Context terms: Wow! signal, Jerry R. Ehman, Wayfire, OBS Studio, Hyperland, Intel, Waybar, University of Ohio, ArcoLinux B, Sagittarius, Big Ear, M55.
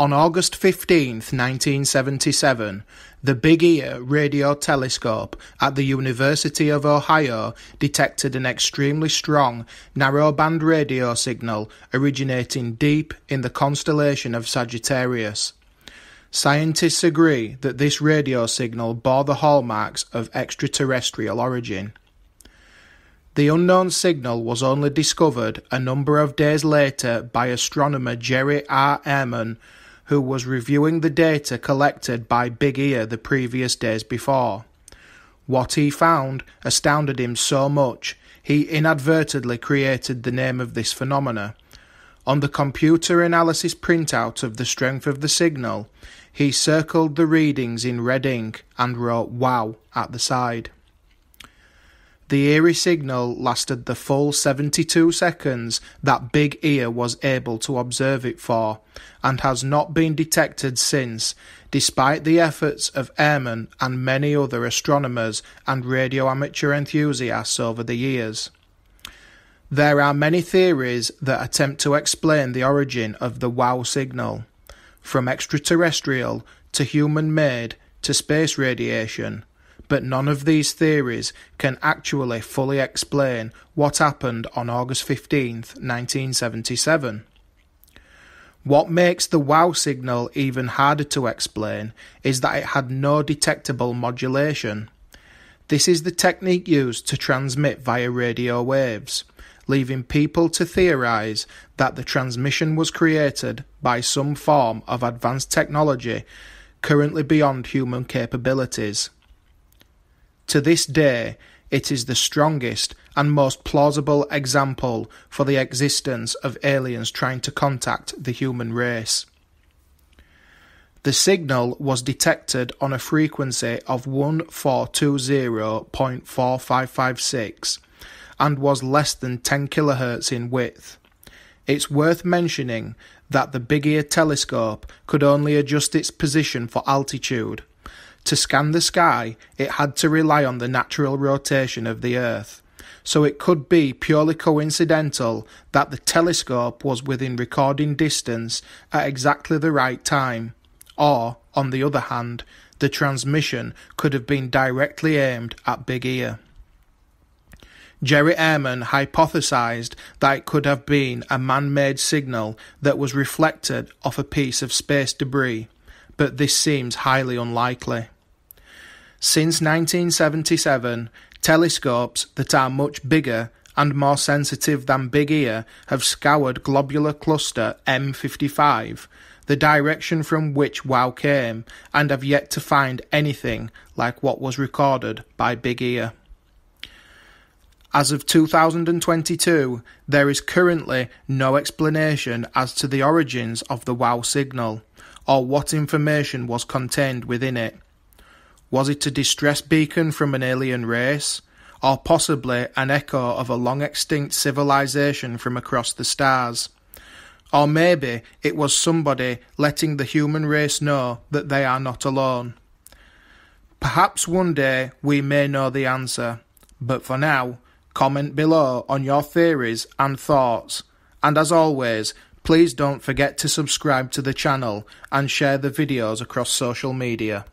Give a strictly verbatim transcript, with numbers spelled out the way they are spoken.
On August fifteenth, nineteen seventy-seven, the Big Ear radio telescope at the University of Ohio detected an extremely strong, narrowband radio signal originating deep in the constellation of Sagittarius. Scientists agree that this radio signal bore the hallmarks of extraterrestrial origin. The unknown signal was only discovered a number of days later by astronomer Jerry R. Ehman, who was reviewing the data collected by Big Ear the previous days before. What he found astounded him so much, he inadvertently created the name of this phenomena. On the computer analysis printout of the strength of the signal, he circled the readings in red ink and wrote "Wow!" at the side. The eerie signal lasted the full seventy-two seconds that Big Ear was able to observe it for, and has not been detected since, despite the efforts of Ehman and many other astronomers and radio amateur enthusiasts over the years. There are many theories that attempt to explain the origin of the Wow! signal, from extraterrestrial to human-made to space radiation. But none of these theories can actually fully explain what happened on August fifteenth, nineteen seventy-seven. What makes the Wow! signal even harder to explain is that it had no detectable modulation. This is the technique used to transmit via radio waves, leaving people to theorize that the transmission was created by some form of advanced technology currently beyond human capabilities. To this day, it is the strongest and most plausible example for the existence of aliens trying to contact the human race. The signal was detected on a frequency of one four two zero point four five five six and was less than ten kilohertz in width. It's worth mentioning that the Big Ear telescope could only adjust its position for altitude. To scan the sky, it had to rely on the natural rotation of the Earth, so it could be purely coincidental that the telescope was within recording distance at exactly the right time, or, on the other hand, the transmission could have been directly aimed at Big Ear. Jerry Ehman hypothesized that it could have been a man-made signal that was reflected off a piece of space debris, but this seems highly unlikely. Since nineteen seventy-seven, telescopes that are much bigger and more sensitive than Big Ear have scoured globular cluster M fifty-five, the direction from which Wow! came, and have yet to find anything like what was recorded by Big Ear. As of two thousand twenty-two, there is currently no explanation as to the origins of the Wow! signal, or what information was contained within it. Was it a distress beacon from an alien race, or possibly an echo of a long-extinct civilization from across the stars? Or maybe it was somebody letting the human race know that they are not alone. Perhaps one day we may know the answer, but for now, comment below on your theories and thoughts, and as always, please don't forget to subscribe to the channel and share the videos across social media.